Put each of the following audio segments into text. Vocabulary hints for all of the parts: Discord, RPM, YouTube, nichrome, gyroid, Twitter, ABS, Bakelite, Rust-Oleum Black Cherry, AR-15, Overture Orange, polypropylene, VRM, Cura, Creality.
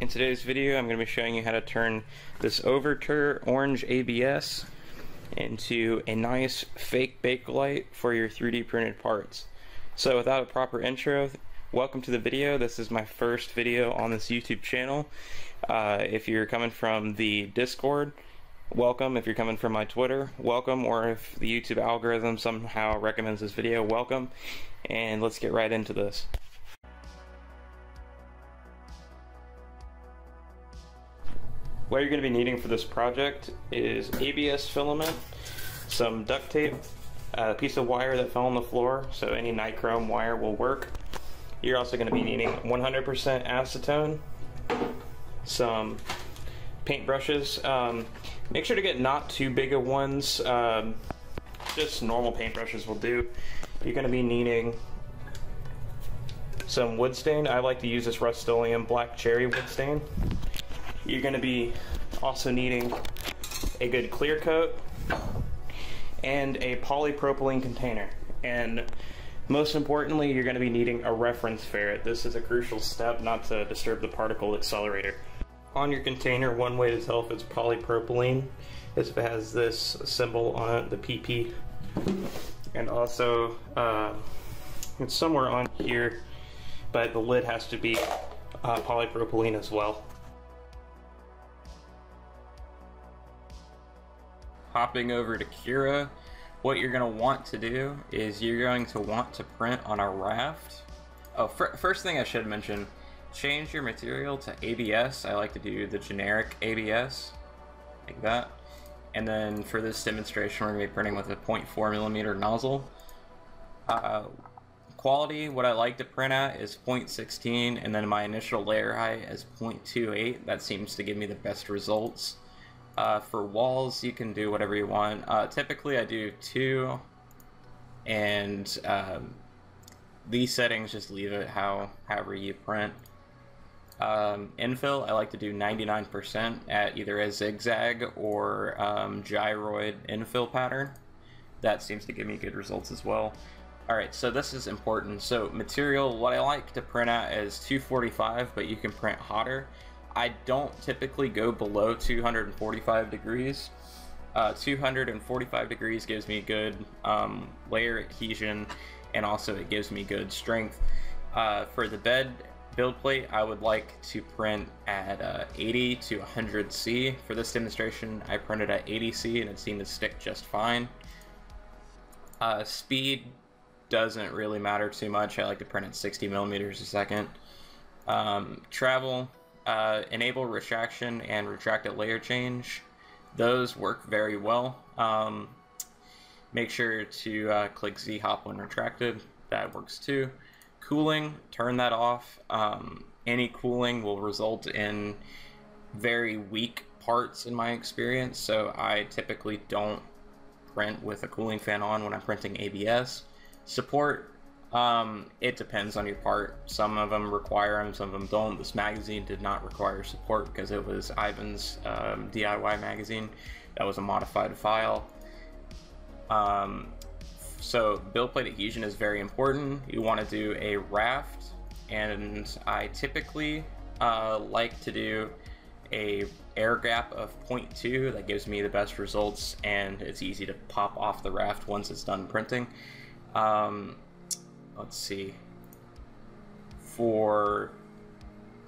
In today's video, I'm going to be showing you how to turn this Overture Orange ABS into a nice fake Bakelite for your 3D printed parts. So without a proper intro, welcome to the video. This is my first video on this YouTube channel. If you're coming from the Discord, welcome. If you're coming from my Twitter, welcome. Or if the YouTube algorithm somehow recommends this video, welcome. And let's get right into this. What you're going to be needing for this project is ABS filament, some duct tape, a piece of wire that fell on the floor, so any nichrome wire will work. You're also going to be needing 100% acetone, some paint brushes. Make sure to get not too big of ones, just normal paint brushes will do. You're going to be needing some wood stain. I like to use this Rust-Oleum Black Cherry wood stain. You're going to be also needing a good clear coat and a polypropylene container. And most importantly, you're going to be needing a reference ferret. This is a crucial step not to disturb the particle accelerator. On your container, one way to tell if it's polypropylene is if it has this symbol on it, the PP. And also, it's somewhere on here, but the lid has to be polypropylene as well. Hopping over to Cura, what you're going to want to do is you're going to want to print on a raft. Oh, first thing I should mention, change your material to ABS. I like to do the generic ABS, like that. And then for this demonstration, we're going to be printing with a 0.4mm nozzle. Quality, what I like to print at is 0.16, and then my initial layer height is 0.28. That seems to give me the best results. For walls, you can do whatever you want. Typically, I do 2, and these settings, just leave it however you print. Infill, I like to do 99% at either a zigzag or gyroid infill pattern. That seems to give me good results as well. Alright, so this is important. So material, what I like to print at is 245, but you can print hotter. I don't typically go below 245 degrees. 245 degrees gives me good layer adhesion, and also it gives me good strength. For the bed build plate, I would like to print at 80 to 100 C. For this demonstration, I printed at 80 C and it seemed to stick just fine. Speed doesn't really matter too much. I like to print at 60 millimeters a second. Travel. Enable retraction and retracted layer change. Those work very well. Make sure to click Z hop when retracted. That works too. Cooling, turn that off. Any cooling will result in very weak parts in my experience, so I typically don't print with a cooling fan on when I'm printing ABS. Support. It depends on your part. Some of them require them, some of them don't. This magazine did not require support because it was Ivan's DIY magazine. That was a modified file. So build plate adhesion is very important. You want to do a raft, and I typically like to do a air gap of 0.2. That gives me the best results, and it's easy to pop off the raft once it's done printing. Let's see.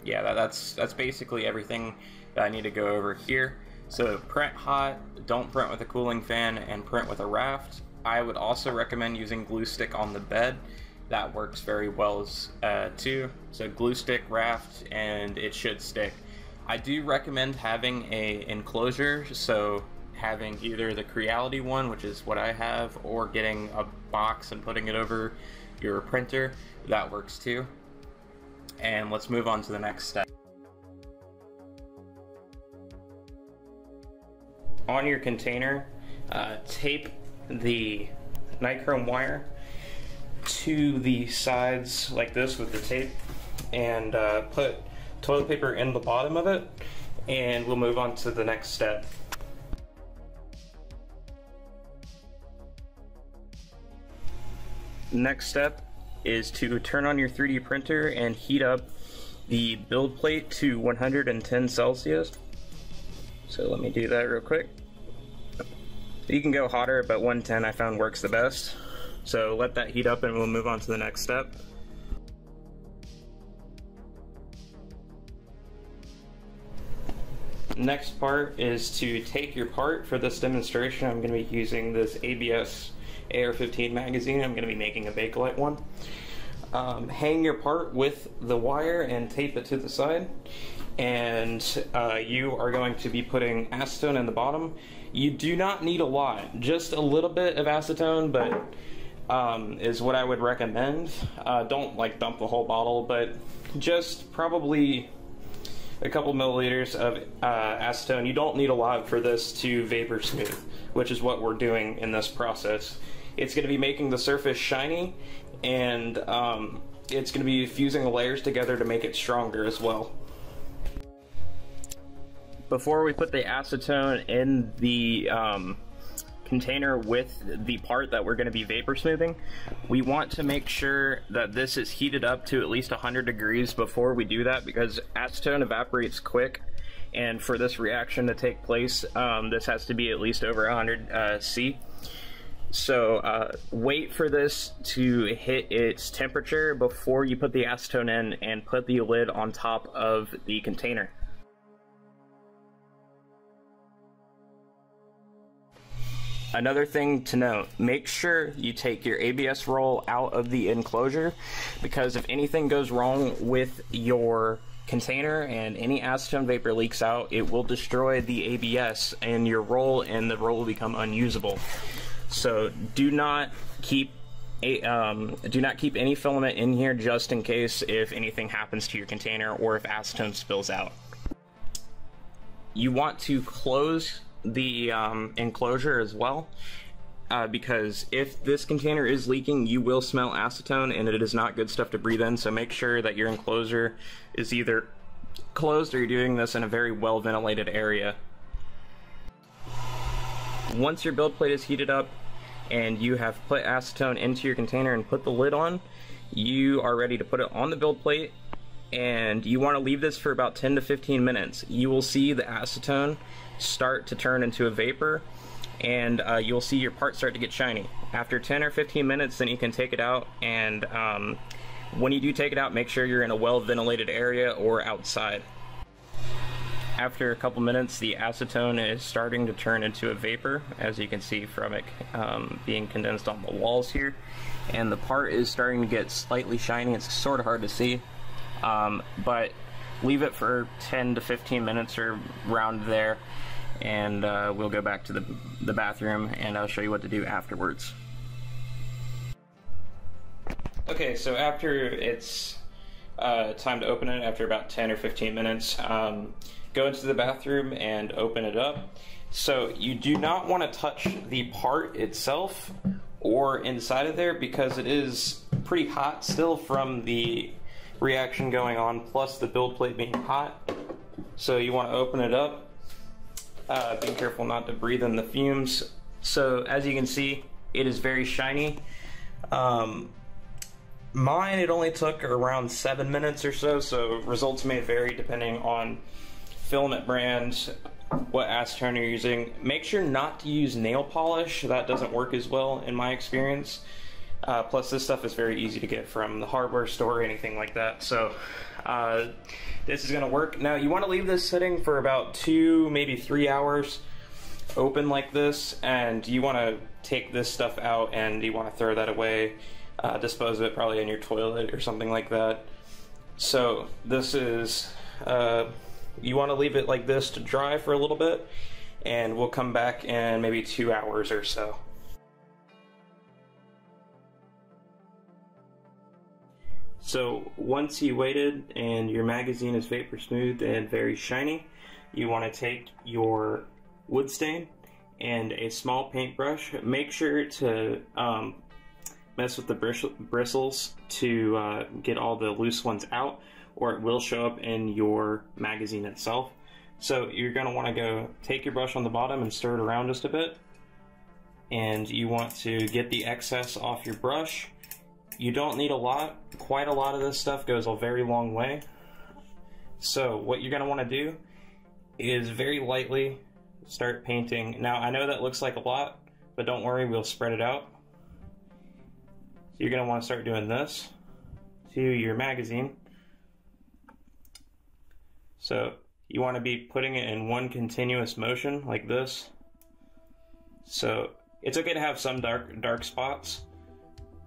That's basically everything that I need to go over here. So print hot, don't print with a cooling fan, and print with a raft. I would also recommend using glue stick on the bed. That works very well too. So glue stick, raft, and it should stick. I do recommend having a enclosure, so having either the Creality one, which is what I have, or getting a box and putting it over your printer. That works too. And let's move on to the next step. On your container, tape the nichrome wire to the sides like this with the tape, and put toilet paper in the bottom of it, and we'll move on to the next step. Next step is to turn on your 3D printer and heat up the build plate to 110 Celsius. So let me do that real quick. You can go hotter, but 110 I found works the best. So let that heat up and we'll move on to the next step. Next part is to take your part. For this demonstration, I'm going to be using this ABS AR-15 magazine. I'm going to be making a Bakelite one. Hang your part with the wire and tape it to the side, and you are going to be putting acetone in the bottom. You do not need a lot, just a little bit of acetone, but is what I would recommend. Don't like dump the whole bottle, but just probably a couple milliliters of acetone. You don't need a lot for this to vapor smooth, which is what we're doing in this process. It's going to be making the surface shiny, and it's going to be fusing the layers together to make it stronger as well. Before we put the acetone in the container with the part that we're going to be vapor smoothing, we want to make sure that this is heated up to at least 100 degrees before we do that, because acetone evaporates quick, and for this reaction to take place, this has to be at least over 100 C. So wait for this to hit its temperature before you put the acetone in and put the lid on top of the container. Another thing to note, make sure you take your ABS roll out of the enclosure, because if anything goes wrong with your container and any acetone vapor leaks out, it will destroy the ABS and your roll, and the roll will become unusable. So do not keep do not keep any filament in here, just in case if anything happens to your container or if acetone spills out. You want to close the enclosure as well, because if this container is leaking, you will smell acetone, and it is not good stuff to breathe in. So make sure that your enclosure is either closed or you're doing this in a very well ventilated area. Once your build plate is heated up and you have put acetone into your container and put the lid on, you are ready to put it on the build plate, and you want to leave this for about 10 to 15 minutes. You will see the acetone start to turn into a vapor, and you'll see your part start to get shiny. After 10 or 15 minutes, then you can take it out, and when you do take it out, make sure you're in a well ventilated area or outside. After a couple minutes, the acetone is starting to turn into a vapor, as you can see from it being condensed on the walls here, and the part is starting to get slightly shiny. It's sort of hard to see, but leave it for 10 to 15 minutes or around there, and we'll go back to the bathroom and I'll show you what to do afterwards. Okay, so after it's time to open it, after about 10 or 15 minutes, go into the bathroom and open it up. So you do not want to touch the part itself or inside of there, because it is pretty hot still from the reaction going on, plus the build plate being hot. So you want to open it up, be careful not to breathe in the fumes. So as you can see, it is very shiny. Mine, it only took around 7 minutes or so, so results may vary depending on filament brands, what acetone you're using. Make sure not to use nail polish, that doesn't work as well in my experience. Plus this stuff is very easy to get from the hardware store or anything like that, so this is going to work. Now you want to leave this sitting for about 2 maybe 3 hours open like this, and you want to take this stuff out and you want to throw that away, dispose of it probably in your toilet or something like that. So this is you want to leave it like this to dry for a little bit, and we'll come back in maybe 2 hours or so. So once you waited and your magazine is vapor smooth and very shiny, you want to take your wood stain and a small paintbrush. Make sure to mess with the bristles to get all the loose ones out, or it will show up in your magazine itself. So you're going to want to go take your brush on the bottom and stir it around just a bit, and you want to get the excess off your brush. You don't need a lot. Quite a lot of this stuff goes a very long way. So what you're going to want to do is very lightly start painting. Now I know that looks like a lot, but don't worry, we'll spread it out. So you're going to want to start doing this to your magazine. So you want to be putting it in one continuous motion like this. So it's okay to have some dark spots,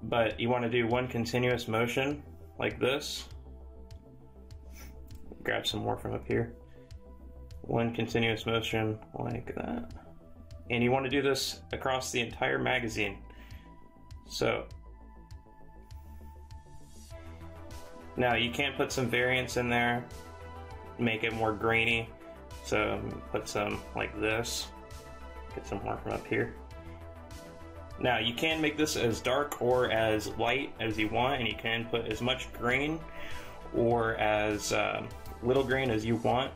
but you want to do one continuous motion like this. Grab some more from up here. One continuous motion like that. And you want to do this across the entire magazine. So now you can put some variants in there, make it more grainy. So put some like this. Get some more from up here. Now you can make this as dark or as light as you want, and you can put as much green or as little green as you want.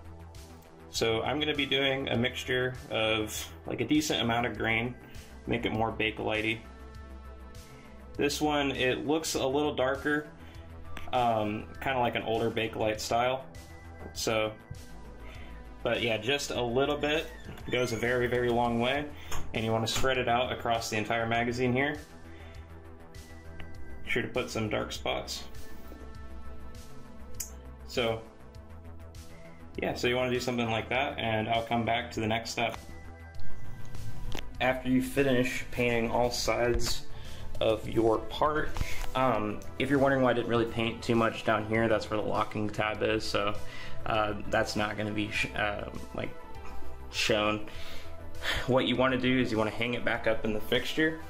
So I'm going to be doing a mixture of like a decent amount of green, make it more Bakelite-y. This one, it looks a little darker, kind of like an older Bakelite style. So, but yeah, just a little bit goes a very, very long way. And you want to spread it out across the entire magazine here. Make sure to put some dark spots. So yeah, so you want to do something like that, and I'll come back to the next step. After you finish painting all sides of your part, if you're wondering why I didn't really paint too much down here, that's where the locking tab is, so that's not going to be like shown. What you want to do is you want to hang it back up in the fixture.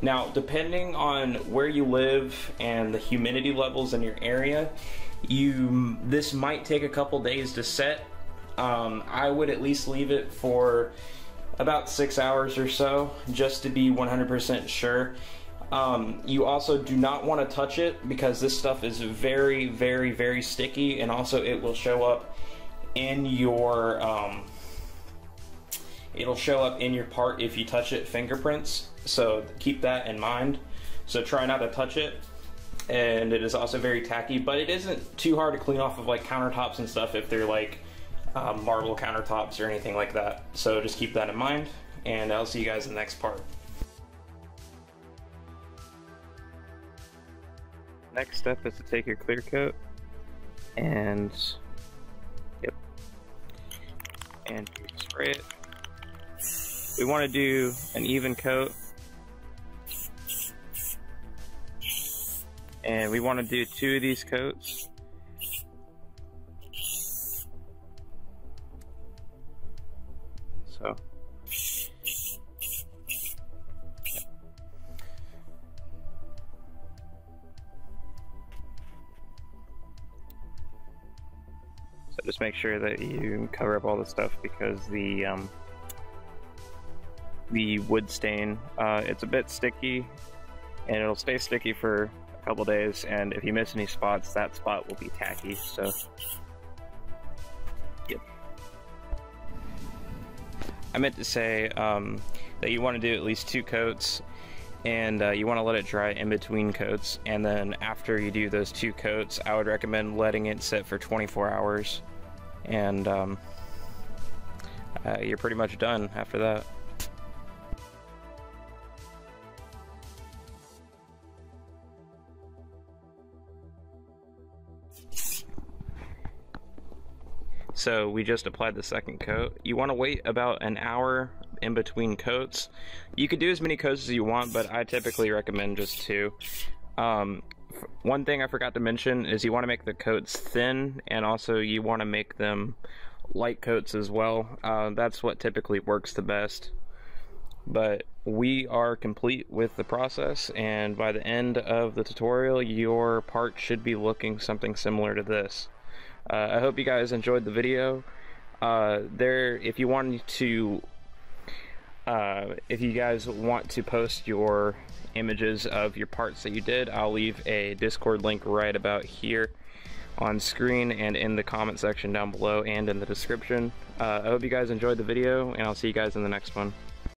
Now, depending on where you live and the humidity levels in your area, this might take a couple days to set. I would at least leave it for about 6 hours or so, just to be 100% sure. You also do not want to touch it, because this stuff is very, very, very sticky, and also it will show up in your part if you touch it, fingerprints. So keep that in mind. So try not to touch it. And it is also very tacky, but it isn't too hard to clean off of like countertops and stuff if they're like marble countertops or anything like that. So just keep that in mind, and I'll see you guys in the next part. Next step is to take your clear coat and spray it. We want to do an even coat, and we want to do 2 of these coats. So just make sure that you cover up all the stuff, because the wood stain, it's a bit sticky, and it'll stay sticky for a couple days, and if you miss any spots, that spot will be tacky. So yep. I meant to say that you want to do at least 2 coats, and you want to let it dry in between coats, and then after you do those 2 coats, I would recommend letting it sit for 24 hours, and you're pretty much done after that. So we just applied the 2nd coat. You want to wait about an hour in between coats. You could do as many coats as you want, but I typically recommend just 2. One thing I forgot to mention is you want to make the coats thin, and also you want to make them light coats as well. That's what typically works the best. But we are complete with the process, and by the end of the tutorial, your part should be looking something similar to this. I hope you guys enjoyed the video. If you wanted to, if you guys want to post your images of your parts that you did, I'll leave a Discord link right about here on screen and in the comment section down below and in the description. I hope you guys enjoyed the video, and I'll see you guys in the next one.